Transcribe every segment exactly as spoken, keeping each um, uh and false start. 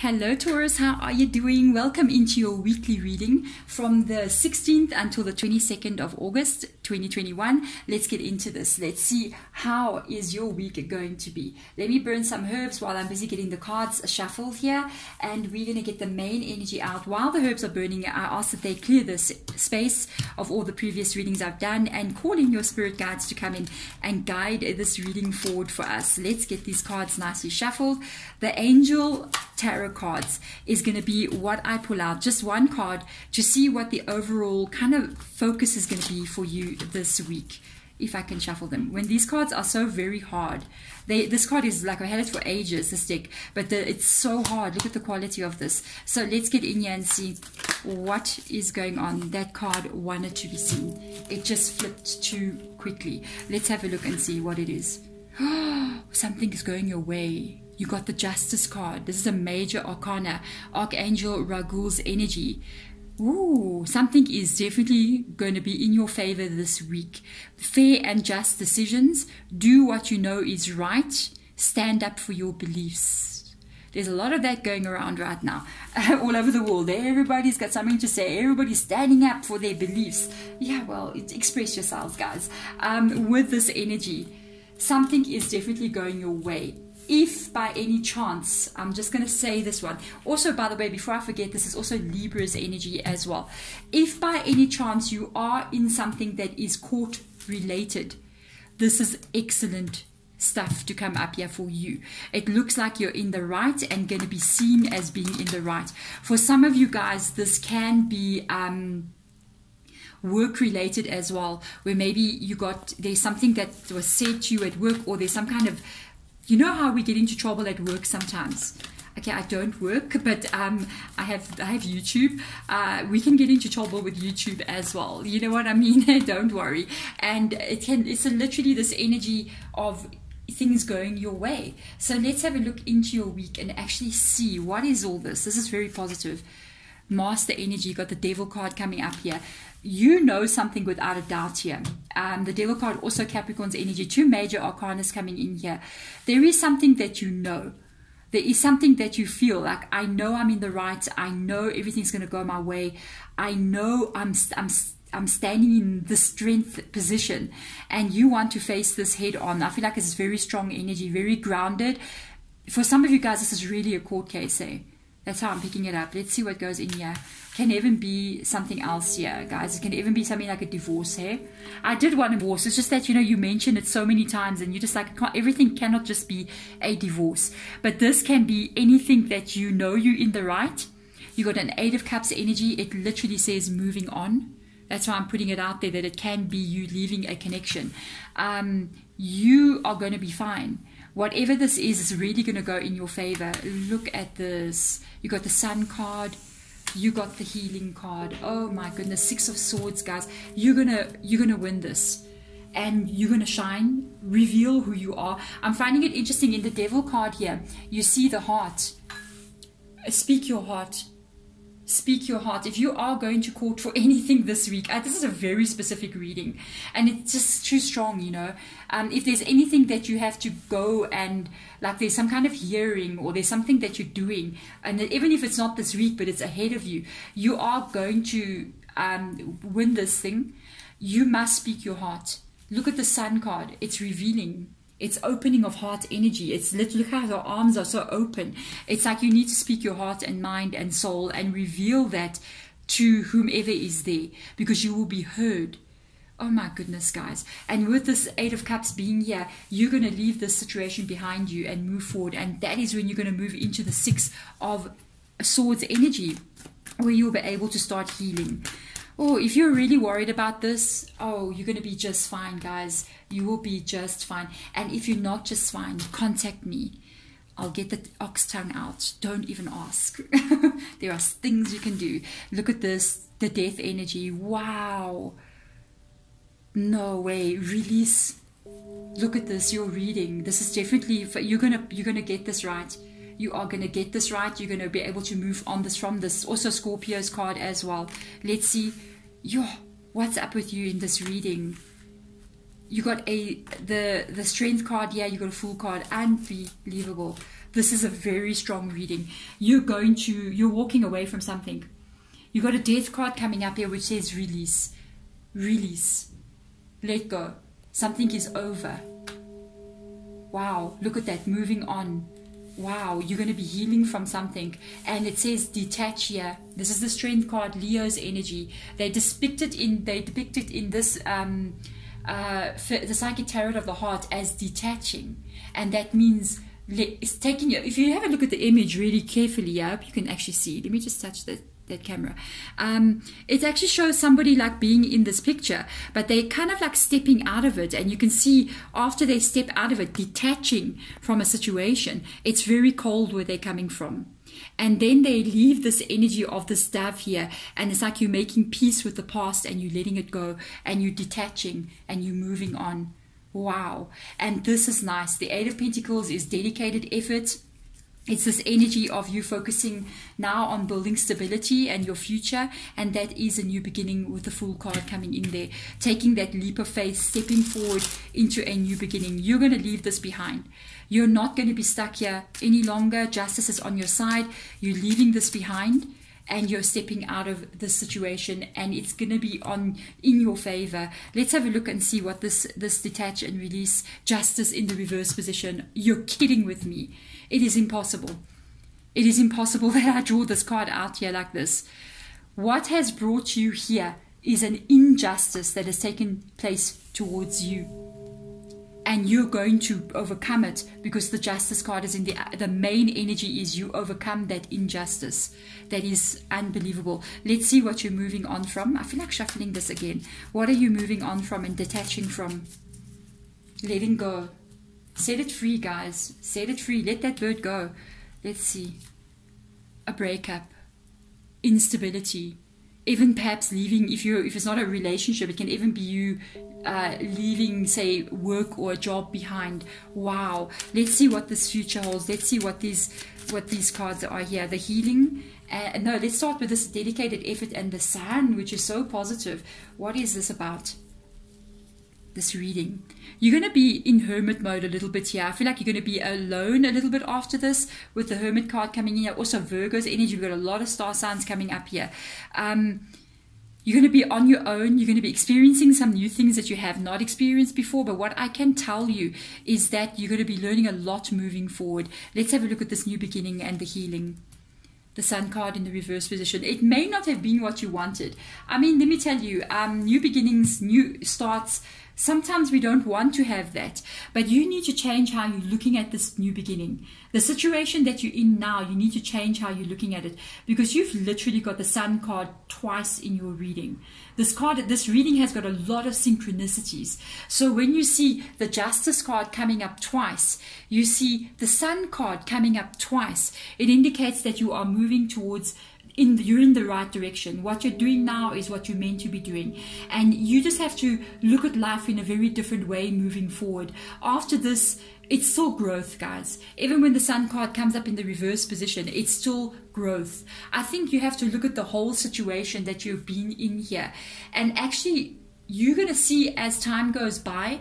Hello Taurus, how are you doing? Welcome into your weekly reading from the sixteenth until the twenty-second of August twenty twenty-one. Let's get into this. Let's see, how is your week going to be? Let me burn some herbs while I'm busy getting the cards shuffled here, and we're going to get the main energy out. While the herbs are burning, I ask that they clear this space of all the previous readings I've done, and call in your spirit guides to come in and guide this reading forward for us. Let's get these cards nicely shuffled. The Angel Tarot cards is going to be what I pull out, just one card, to see what the overall kind of focus is going to be for you this week. If I can shuffle them, when these cards are so very hard, they this card is like, I had it for ages, this deck, but the, it's so hard. Look at the quality of this. So let's get in here and see what is going on. That card wanted to be seen, it just flipped too quickly. Let's have a look and see what it is. Something is going your way. You got the Justice card. This is a major arcana, Archangel Raguel's energy. Ooh, something is definitely going to be in your favor this week. Fair and just decisions. Do what you know is right. Stand up for your beliefs. There's a lot of that going around right now, all over the world. Everybody's got something to say. Everybody's standing up for their beliefs. Yeah, well, express yourselves, guys. Um, with this energy, something is definitely going your way. If by any chance, I'm just going to say this one. Also, by the way, before I forget, this is also Libra's energy as well. If by any chance you are in something that is court related, this is excellent stuff to come up here for you. It looks like you're in the right and going to be seen as being in the right. For some of you guys, this can be... Um, work related as well, where maybe you got, there's something that was said to you at work, or there's some kind of, you know how we get into trouble at work sometimes. Okay, I don't work, but um, I have I have YouTube. Uh, we can get into trouble with YouTube as well. You know what I mean? Don't worry. And it can, it's literally this energy of things going your way. So let's have a look into your week and actually see what is all this. This is very positive. Master energy, you got the Devil card coming up here. You know something without a doubt here. Um, the Devil card, also Capricorn's energy, two major arcanas coming in here. There is something that you know. There is something that you feel like, I know I'm in the right. I know everything's going to go my way. I know I'm, I'm, I'm standing in the strength position, and you want to face this head on. I feel like it's very strong energy, very grounded. For some of you guys, this is really a court case, eh? That's how I'm picking it up. Let's see what goes in here. Can even be something else here, guys. It can even be something like a divorce here. I did want a divorce. It's just that, you know, you mention it so many times and you're just like, can't, everything cannot just be a divorce. But this can be anything that you know you're in the right. You got an Eight of Cups energy. It literally says moving on. That's why I'm putting it out there, that it can be you leaving a connection. Um, you are going to be fine. Whatever this is, is really going to go in your favor. Look at this. You got the Sun card. You got the Healing card. Oh my goodness. Six of Swords, guys. You're going to, you're going to win this. And you're going to shine. Reveal who you are. I'm finding it interesting in the Devil card here. You see the heart. Speak your heart. Speak your heart. If you are going to court for anything this week, uh, this is a very specific reading and it's just too strong, you know. Um, if there's anything that you have to go and, like, there's some kind of hearing or there's something that you're doing, and even if it's not this week but it's ahead of you, you are going to um, win this thing. You must speak your heart. Look at the Sun card. It's revealing. It's opening of heart energy. It's, look how your arms are so open. It's like you need to speak your heart and mind and soul and reveal that to whomever is there, because you will be heard. Oh my goodness, guys. And with this Eight of Cups being here, you're going to leave this situation behind you and move forward. And that is when you're going to move into the Six of Swords energy, where you'll be able to start healing. Oh, if you're really worried about this, oh, you're going to be just fine, guys. You will be just fine. And if you're not just fine, contact me. I'll get the ox tongue out. Don't even ask. There are things you can do. Look at this, the Death energy. Wow. No way. Release. Look at this, your reading. This is definitely, you're going to, you're going to get this right. You are going to get this right. You're going to be able to move on this from this. Also Scorpio's card as well. Let's see. Yo, what's up with you in this reading? You got a the the Strength card. Yeah, you got a Fool card. Unbelievable. This is a very strong reading. You're going to, you're walking away from something. You've got a death card coming up here which says release. Release. Let go. Something is over. Wow, look at that, moving on. Wow, you're going to be healing from something. And it says detach here. This is the strength card, Leo's energy. They depict it in, they depict it in this, um, uh, the psychic tarot of the heart as detaching. And that means it's taking you, if you have a look at the image really carefully, yeah, I hope you can actually see. Let me just touch that, that camera. Um, it actually shows somebody like being in this picture, but they kind of like stepping out of it. And you can see after they step out of it, detaching from a situation, it's very cold where they're coming from. And then they leave this energy of this dove here. And it's like you're making peace with the past and you're letting it go and you're detaching and you're moving on. Wow. And this is nice. The Eight of Pentacles is dedicated effort. It's this energy of you focusing now on building stability and your future. And that is a new beginning with the Fool card coming in there. Taking that leap of faith, stepping forward into a new beginning. You're going to leave this behind. You're not going to be stuck here any longer. Justice is on your side. You're leaving this behind. And you're stepping out of this situation, and it's going to be on in your favor. Let's have a look and see what this, this detach and release, justice in the reverse position. You're kidding with me. It is impossible. It is impossible that I draw this card out here like this. What has brought you here is an injustice that has taken place towards you. And you're going to overcome it because the justice card is in the, the main energy is you overcome that injustice. That is unbelievable. Let's see what you're moving on from. I feel like shuffling this again. What are you moving on from and detaching from? Letting go. Set it free, guys. Set it free. Let that bird go. Let's see. A breakup. Instability. Even perhaps leaving, if you if it's not a relationship, it can even be you uh, leaving, say, work or a job behind. Wow. Let's see what this future holds. Let's see what these what these cards are here. The healing. Uh, no, let's start with this dedicated effort and the sun, which is so positive. What is this about? This reading. You're going to be in hermit mode a little bit here. I feel like you're going to be alone a little bit after this with the hermit card coming in here. Also Virgo's energy. We've got a lot of star signs coming up here. Um, you're going to be on your own. You're going to be experiencing some new things that you have not experienced before. But what I can tell you is that you're going to be learning a lot moving forward. Let's have a look at this new beginning and the healing. The sun card in the reverse position. It may not have been what you wanted. I mean, let me tell you, um, new beginnings, new starts. Sometimes we don't want to have that, but you need to change how you're looking at this new beginning. The situation that you're in now, you need to change how you're looking at it because you've literally got the sun card twice in your reading. This card, this reading has got a lot of synchronicities. So when you see the justice card coming up twice, you see the sun card coming up twice, it indicates that you are moving towards In the, you're in the right direction. What you're doing now is what you're meant to be doing. And you just have to look at life in a very different way moving forward. After this, it's still growth, guys. Even when the sun card comes up in the reverse position, it's still growth. I think you have to look at the whole situation that you've been in here. And actually, you're going to see as time goes by,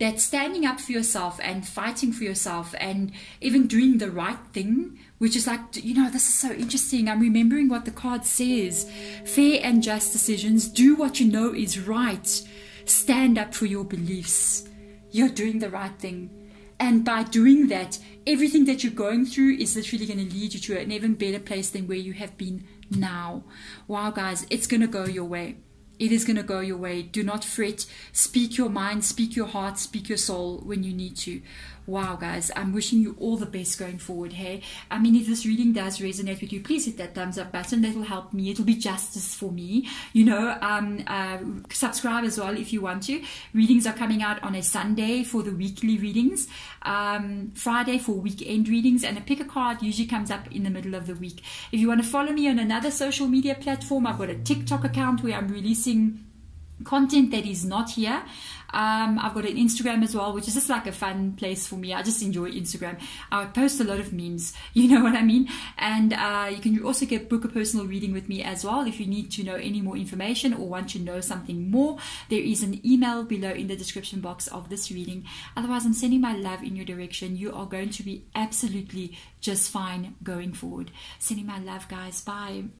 that standing up for yourself and fighting for yourself and even doing the right thing, which is like, you know, this is so interesting. I'm remembering what the card says. Fair and just decisions. Do what you know is right. Stand up for your beliefs. You're doing the right thing. And by doing that, everything that you're going through is literally going to lead you to an even better place than where you have been now. Wow, guys, it's going to go your way. It is going to go your way. Do not fret. Speak your mind, speak your heart, speak your soul when you need to. Wow, guys, I'm wishing you all the best going forward, hey? I mean, if this reading does resonate with you, please hit that thumbs up button. That will help me. It'll be justice for me. You know, um, uh, subscribe as well if you want to. Readings are coming out on a Sunday for the weekly readings, um, Friday for weekend readings, and a pick a card usually comes up in the middle of the week. If you want to follow me on another social media platform, I've got a TikTok account where I'm releasing content that is not here. Um, I've got an Instagram as well, which is just like a fun place for me. I just enjoy Instagram. I post a lot of memes, you know what I mean? And uh, you can also get book a personal reading with me as well if you need to know any more information or want to know something more. There is an email below in the description box of this reading. Otherwise, I'm sending my love in your direction. You are going to be absolutely just fine going forward. Sending my love, guys. Bye.